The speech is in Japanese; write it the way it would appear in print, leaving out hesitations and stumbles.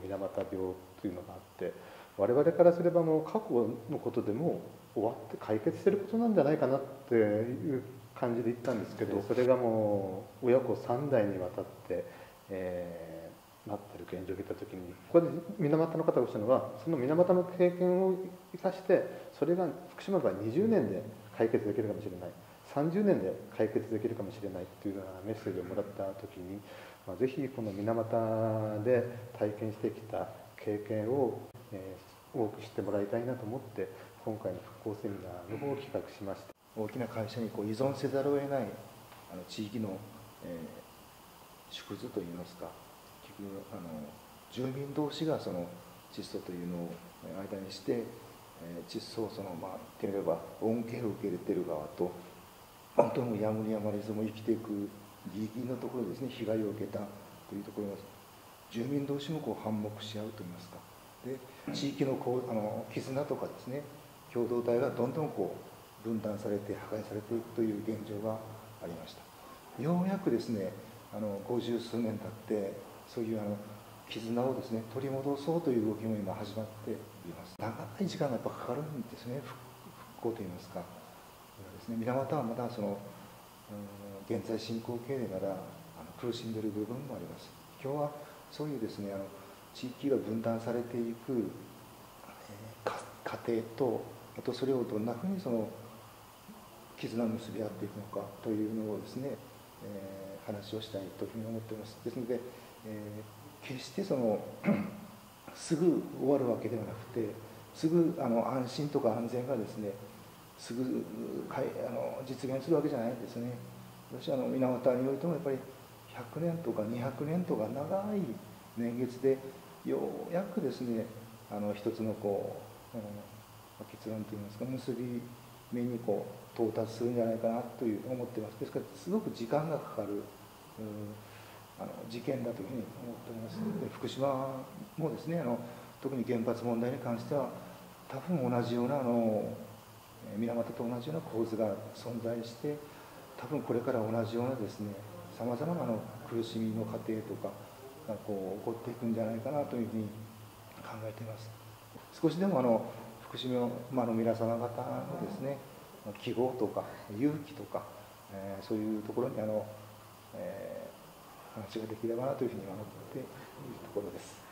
水俣病というのがあって、我々からすればもう過去のことでも終わって解決してることなんじゃないかなっていう感じで言ったんですけど、それがもう親子3代にわたって、なってる現状を見た時に、ここで水俣の方がおっしゃるのは、その水俣の経験を生かしてそれが福島の場合20年で解決できるかもしれない、30年で解決できるかもしれないっていうようなメッセージをもらった時に、ぜひこの水俣で体験してきた経験を多く知ってもらいたいなと思って、今回の復興セミナーの方を企画しました。大きな会社に依存せざるを得ない地域の縮図といいますか、住民同士がその窒素というのを間にして、窒素をその言ってみれば恩恵を受け入れている側と、本当にやむにやまれずも生きていくギリギリのところでですね、被害を受けたというところが住民同士もこう反目し合うといいますか、で地域のこう絆とかですね、共同体がどんどんこう分断されて破壊されていくという現状がありました。ようやくですね、50数年経ってそういう絆をですね取り戻そうという動きも今始まっています。長い時間がやっぱかかるんですね、復興といいますか。ですね、水俣はまだその現在進行形でまだ苦しんでいる部分もあります。今日はそういうですね地域が分断されていく過程と、あとそれをどんなふうにその絆を結び合っていくのかというのをですね、話をしたいというふうに思っています。ですので、決してそのすぐ終わるわけではなくて、すぐ安心とか安全がですねすぐ実現するわけじゃないんですね。私は水俣においてもやっぱり100年とか200年とか長い年月でようやくですね一つのこう結論といいますか結び目にこう到達するんじゃないかなという思ってます。ですからすごく時間がかかる、事件だというふうに思っております。で福島もですね特に原発問題に関しては多分同じような水俣と同じような構図が存在して、多分これから同じようなですねさまざまな苦しみの過程とかがこう起こっていくんじゃないかなというふうに考えています。少しでも福島の、皆様方のですね希望とか勇気とか、そういうところに話ができればなというふうに思っているところです。